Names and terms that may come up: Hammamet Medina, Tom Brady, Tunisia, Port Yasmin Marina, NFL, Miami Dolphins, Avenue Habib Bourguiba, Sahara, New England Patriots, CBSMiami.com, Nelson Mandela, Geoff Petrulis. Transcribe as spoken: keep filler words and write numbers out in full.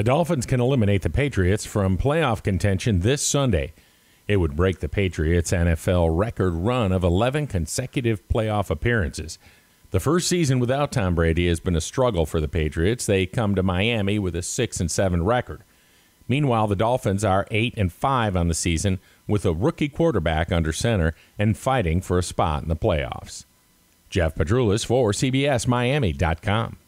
The Dolphins can eliminate the Patriots from playoff contention this Sunday. It would break the Patriots' N F L record run of eleven consecutive playoff appearances. The first season without Tom Brady has been a struggle for the Patriots. They come to Miami with a six and seven record. Meanwhile, the Dolphins are eight and five on the season with a rookie quarterback under center and fighting for a spot in the playoffs. Geoff Petrulis for C B S Miami dot com.